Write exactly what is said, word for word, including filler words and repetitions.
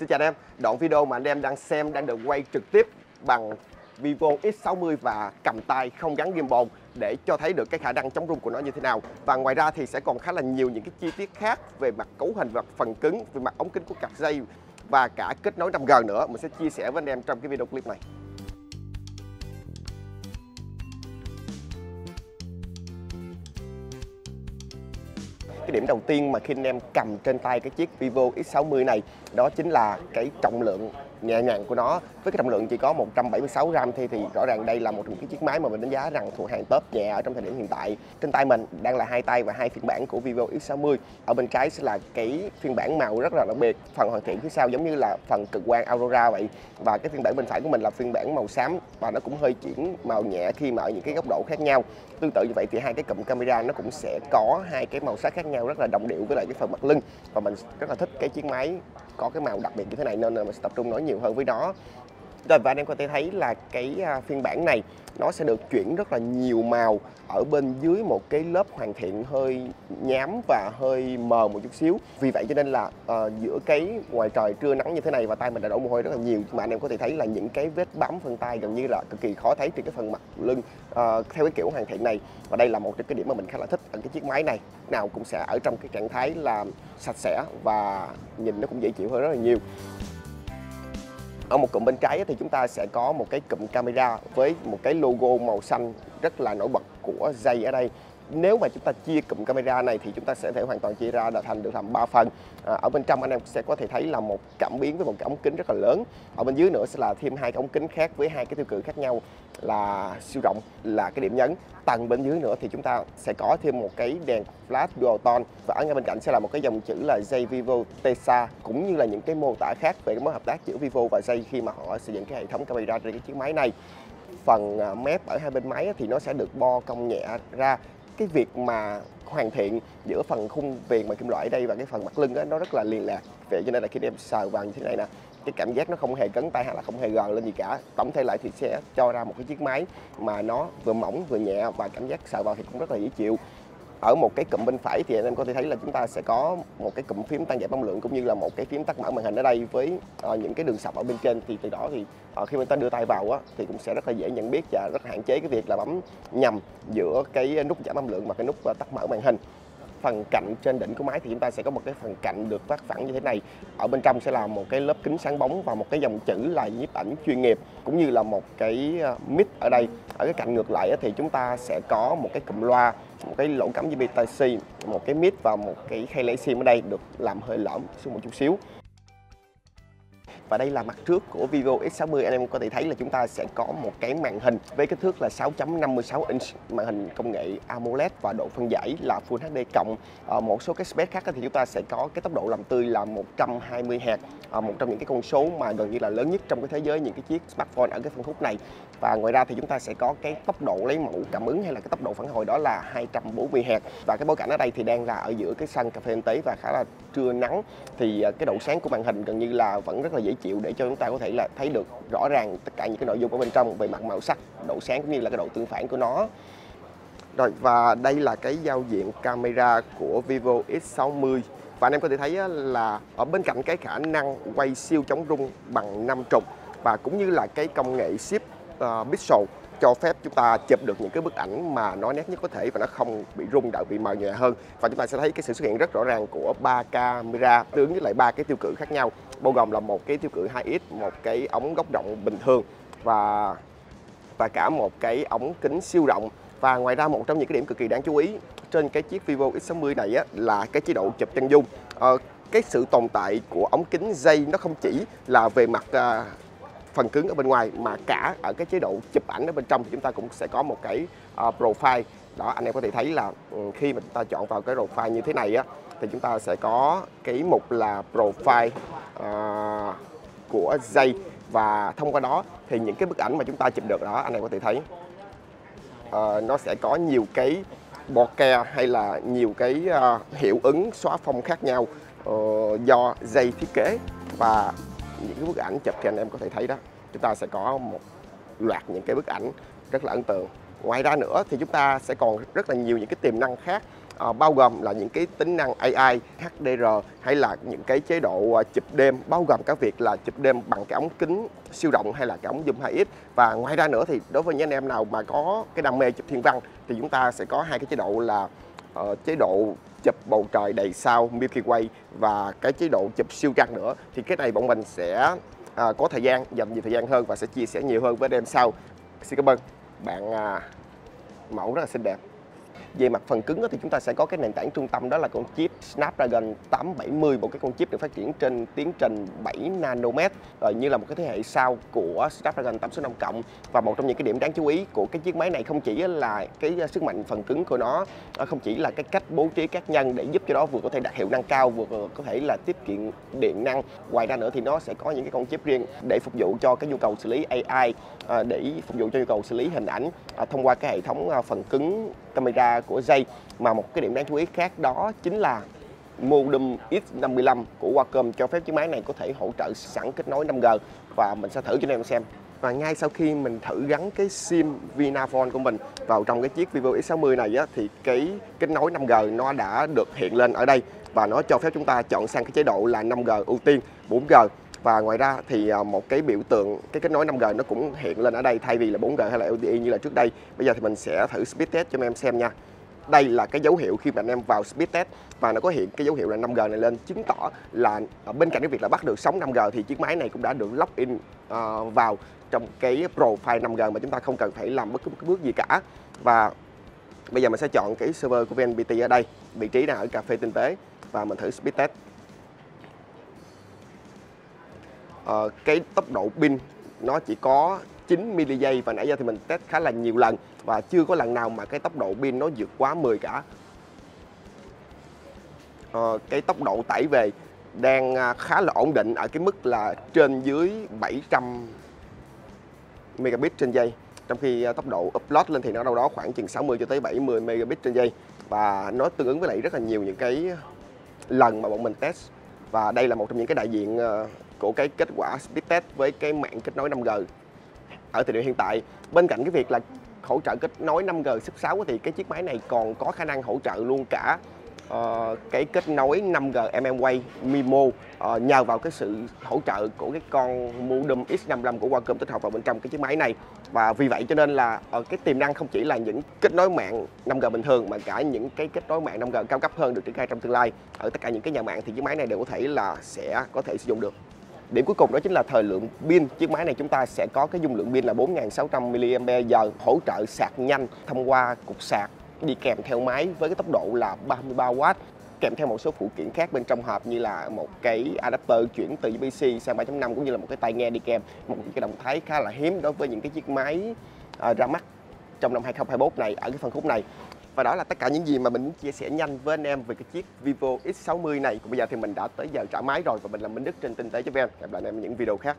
Xin chào anh em, đoạn video mà anh em đang xem đang được quay trực tiếp bằng Vivo X sáu mươi và cầm tay không gắn gimbal để cho thấy được cái khả năng chống rung của nó như thế nào. Và ngoài ra thì sẽ còn khá là nhiều những cái chi tiết khác về mặt cấu hình và phần cứng, về mặt ống kính của cặp Zeiss và cả kết nối năm G nữa, mình sẽ chia sẻ với anh em trong cái video clip này. Cái điểm đầu tiên mà khi anh em cầm trên tay cái chiếc Vivo X sáu mươi này đó chính là cái trọng lượng nhẹ nhàng của nó, với cái trọng lượng chỉ có một trăm bảy mươi sáu gram thì thì rõ ràng đây là một cái chiếc máy mà mình đánh giá rằng thuộc hàng top nhẹ ở trong thời điểm hiện tại. Trên tay mình đang là hai tay và hai phiên bản của Vivo X sáu mươi. Ở bên trái sẽ là cái phiên bản màu rất là đặc biệt, phần hoàn thiện phía sau giống như là phần cực quang Aurora vậy, và cái phiên bản bên phải của mình là phiên bản màu xám và nó cũng hơi chuyển màu nhẹ khi mà ở những cái góc độ khác nhau. Tương tự như vậy thì hai cái cụm camera nó cũng sẽ có hai cái màu sắc khác nhau rất là đồng điệu với lại cái phần mặt lưng, và mình rất là thích cái chiếc máy có cái màu đặc biệt như thế này nên là mình sẽ tập trung nói nhiều hơn với nó. Rồi, và anh em có thể thấy là cái phiên bản này nó sẽ được chuyển rất là nhiều màu ở bên dưới một cái lớp hoàn thiện hơi nhám và hơi mờ một chút xíu. Vì vậy cho nên là uh, giữa cái ngoài trời trưa nắng như thế này và tay mình đã đổ mồ hôi rất là nhiều, mà anh em có thể thấy là những cái vết bám phân tay gần như là cực kỳ khó thấy trên cái phần mặt lưng uh, theo cái kiểu hoàn thiện này. Và đây là một trong cái điểm mà mình khá là thích ở cái chiếc máy này, nào cũng sẽ ở trong cái trạng thái là sạch sẽ và nhìn nó cũng dễ chịu hơn rất là nhiều. Ở một cụm bên trái thì chúng ta sẽ có một cái cụm camera với một cái logo màu xanh rất là nổi bật của Zeiss ở đây. Nếu mà chúng ta chia cụm camera này thì chúng ta sẽ thể hoàn toàn chia ra là thành được làm ba phần. À, ở bên trong anh em sẽ có thể thấy là một cảm biến với một cái ống kính rất là lớn. Ở bên dưới nữa sẽ là thêm hai cái ống kính khác với hai cái tiêu cự khác nhau là siêu rộng là cái điểm nhấn. Tầng bên dưới nữa thì chúng ta sẽ có thêm một cái đèn flash dual tone, và ở ngay bên cạnh sẽ là một cái dòng chữ là Zeiss Vivo Tessar cũng như là những cái mô tả khác về cái mối hợp tác giữa Vivo và Zeiss khi mà họ sử dụng cái hệ thống camera trên cái chiếc máy này. Phần mép ở hai bên máy thì nó sẽ được bo cong nhẹ ra. Cái việc mà hoàn thiện giữa phần khung viền mà kim loại ở đây và cái phần mặt lưng đó, nó rất là liền lạc, vậy cho nên là khi em sờ vào như thế này nè, cái cảm giác nó không hề cấn tay hay là không hề gờ lên gì cả. Tổng thể lại thì sẽ cho ra một cái chiếc máy mà nó vừa mỏng vừa nhẹ và cảm giác sờ vào thì cũng rất là dễ chịu. Ở một cái cụm bên phải thì anh em có thể thấy là chúng ta sẽ có một cái cụm phím tăng giảm âm lượng cũng như là một cái phím tắt mở màn hình ở đây với uh, những cái đường sọc ở bên trên, thì từ đó thì uh, khi mà ta đưa tay vào á, thì cũng sẽ rất là dễ nhận biết và rất hạn chế cái việc là bấm nhầm giữa cái nút giảm âm lượng và cái nút uh, tắt mở màn hình. Phần cạnh trên đỉnh của máy thì chúng ta sẽ có một cái phần cạnh được vát phẳng như thế này. Ở bên trong sẽ là một cái lớp kính sáng bóng và một cái dòng chữ là nhiếp ảnh chuyên nghiệp cũng như là một cái mic ở đây. Ở cái cạnh ngược lại thì chúng ta sẽ có một cái cụm loa, một cái lỗ cắm u ét bê Type-C, một cái mic và một cái khay lấy sim ở đây được làm hơi lõm xuống một chút xíu. Và đây là mặt trước của Vivo X sáu mươi, anh em có thể thấy là chúng ta sẽ có một cái màn hình với kích thước là sáu chấm năm mươi sáu inch, màn hình công nghệ AMOLED và độ phân giải là Full hát đê cộng. À, một số cái spec khác thì chúng ta sẽ có cái tốc độ làm tươi là một trăm hai mươi héc, à, một trong những cái con số mà gần như là lớn nhất trong cái thế giới những cái chiếc smartphone ở cái phân khúc này. Và ngoài ra thì chúng ta sẽ có cái tốc độ lấy mẫu cảm ứng hay là cái tốc độ phản hồi đó là hai trăm bốn mươi héc. Và cái bối cảnh ở đây thì đang là ở giữa cái sân cà phê Tinh Tế và khá là trưa nắng, thì cái độ sáng của màn hình gần như là vẫn rất là dễ chịu để cho chúng ta có thể là thấy được rõ ràng tất cả những cái nội dung ở bên trong về mặt màu sắc, độ sáng cũng như là cái độ tương phản của nó. Rồi, và đây là cái giao diện camera của Vivo X sáu mươi. Và anh em có thể thấy là ở bên cạnh cái khả năng quay siêu chống rung bằng năm trục và cũng như là cái công nghệ ship uh, pixel cho phép chúng ta chụp được những cái bức ảnh mà nó nét nhất có thể và nó không bị rung đợi, bị mờ nhòe hơn. Và chúng ta sẽ thấy cái sự xuất hiện rất rõ ràng của ba camera tương với lại ba cái tiêu cự khác nhau, bao gồm là một cái tiêu cự hai ích, một cái ống góc rộng bình thường và và cả một cái ống kính siêu rộng. Và ngoài ra một trong những cái điểm cực kỳ đáng chú ý trên cái chiếc Vivo X sáu mươi này á, là cái chế độ chụp chân dung. Ờ, cái sự tồn tại của ống kính Zeiss nó không chỉ là về mặt à, phần cứng ở bên ngoài mà cả ở cái chế độ chụp ảnh ở bên trong thì chúng ta cũng sẽ có một cái uh, profile đó. Anh em có thể thấy là um, khi mà chúng ta chọn vào cái profile như thế này á, thì chúng ta sẽ có cái mục là profile uh, của Zeiss, và thông qua đó thì những cái bức ảnh mà chúng ta chụp được đó, anh em có thể thấy uh, nó sẽ có nhiều cái bokeh hay là nhiều cái uh, hiệu ứng xóa phông khác nhau uh, do Zeiss thiết kế. Và những cái bức ảnh chụp thì anh em có thể thấy đó, chúng ta sẽ có một loạt những cái bức ảnh rất là ấn tượng. Ngoài ra nữa thì chúng ta sẽ còn rất là nhiều những cái tiềm năng khác à, bao gồm là những cái tính năng a i, hát đê rờ hay là những cái chế độ chụp đêm, bao gồm các việc là chụp đêm bằng cái ống kính siêu rộng hay là cái ống zoom hai x. Và ngoài ra nữa thì đối với những anh em nào mà có cái đam mê chụp thiên văn thì chúng ta sẽ có hai cái chế độ là uh, chế độ chụp bầu trời đầy sao Milky Way và cái chế độ chụp siêu trăng nữa. Thì cái này bọn mình sẽ à, có thời gian, dành nhiều thời gian hơn và sẽ chia sẻ nhiều hơn với em sau. Xin cảm ơn bạn à, mẫu rất là xinh đẹp. Về mặt phần cứng đó, thì chúng ta sẽ có cái nền tảng trung tâm, đó là con chip Snapdragon tám bảy mươi, một cái con chip được phát triển trên tiến trình bảy nanomet, rồi như là một cái thế hệ sau của Snapdragon tám sáu năm cộng. Và một trong những cái điểm đáng chú ý của cái chiếc máy này không chỉ là cái sức mạnh phần cứng của nó, không chỉ là cái cách bố trí các nhân để giúp cho nó vừa có thể đạt hiệu năng cao, vừa có thể là tiết kiệm điện năng. Ngoài ra nữa thì nó sẽ có những cái con chip riêng để phục vụ cho cái nhu cầu xử lý a i, để phục vụ cho nhu cầu xử lý hình ảnh thông qua cái hệ thống phần cứng camera của Zeiss. Mà một cái điểm đáng chú ý khác đó chính là modem X năm mươi lăm của Qualcomm cho phép chiếc máy này có thể hỗ trợ sẵn kết nối năm G, và mình sẽ thử cho anh em xem. Và ngay sau khi mình thử gắn cái sim Vinaphone của mình vào trong cái chiếc Vivo X sáu mươi này á, thì cái kết nối năm G nó đã được hiện lên ở đây và nó cho phép chúng ta chọn sang cái chế độ là năm G ưu tiên, bốn G. Và ngoài ra thì một cái biểu tượng cái kết nối năm G nó cũng hiện lên ở đây thay vì là bốn G hay là LTE như là trước đây. Bây giờ thì mình sẽ thử speed test cho anh em xem nha. Đây là cái dấu hiệu khi mà anh em vào speed test và nó có hiện cái dấu hiệu là năm G này lên, chứng tỏ là bên cạnh cái việc là bắt được sóng năm G thì chiếc máy này cũng đã được lock in uh, vào trong cái profile năm G mà chúng ta không cần phải làm bất cứ một cái bước gì cả. Và bây giờ mình sẽ chọn cái server của vê en pê tê ở đây, vị trí là ở cà phê Tinh Tế, và mình thử speed test. Uh, cái tốc độ pin nó chỉ có chín mi li giây, và nãy giờ thì mình test khá là nhiều lần và chưa có lần nào mà cái tốc độ pin nó vượt quá mười cả. Uh, cái tốc độ tải về đang khá là ổn định ở cái mức là trên dưới bảy trăm megabit trên giây, trong khi tốc độ upload lên thì nó đâu đó khoảng chừng sáu mươi cho tới bảy mươi megabit trên giây, và nó tương ứng với lại rất là nhiều những cái lần mà bọn mình test. Và đây là một trong những cái đại diện uh, của cái kết quả speed test với cái mạng kết nối năm G ở thời điểm hiện tại. Bên cạnh cái việc là hỗ trợ kết nối năm G sấp sáu thì cái chiếc máy này còn có khả năng hỗ trợ luôn cả uh, cái kết nối năm G mmWave MIMO, uh, nhờ vào cái sự hỗ trợ của cái con modem X năm mươi lăm của Qualcomm tích hợp vào bên trong cái chiếc máy này. Và vì vậy cho nên là uh, cái tiềm năng không chỉ là những kết nối mạng năm G bình thường mà cả những cái kết nối mạng năm G cao cấp hơn được triển khai trong tương lai ở tất cả những cái nhà mạng thì chiếc máy này đều có thể là sẽ có thể sử dụng được. Điểm cuối cùng đó chính là thời lượng pin. Chiếc máy này chúng ta sẽ có cái dung lượng pin là bốn nghìn sáu trăm mi li am pe giờ, hỗ trợ sạc nhanh thông qua cục sạc đi kèm theo máy với cái tốc độ là ba mươi ba oát, kèm theo một số phụ kiện khác bên trong hộp như là một cái adapter chuyển từ u ét bê-C sang ba chấm năm cũng như là một cái tai nghe đi kèm, một cái động thái khá là hiếm đối với những cái chiếc máy ra mắt trong năm hai không hai mốt này ở cái phân khúc này. Và đó là tất cả những gì mà mình muốn chia sẻ nhanh với anh em về cái chiếc Vivo X sáu mươi này. Còn bây giờ thì mình đã tới giờ trả máy rồi, và mình là Minh Đức trên Tinh Tế chấm vê en. Hẹn gặp lại anh em những video khác.